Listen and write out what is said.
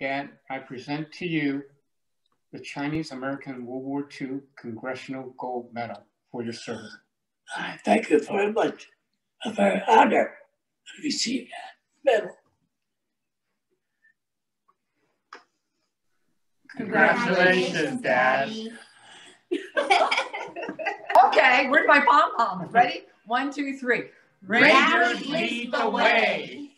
that I present to you the Chinese American World War II Congressional Gold Medal for your service. I thank you very much. A very honor to receive that medal. Congratulations, Daddy. Okay, where's my pom-poms? Ready? 1, 2, 3. Rangers lead the way.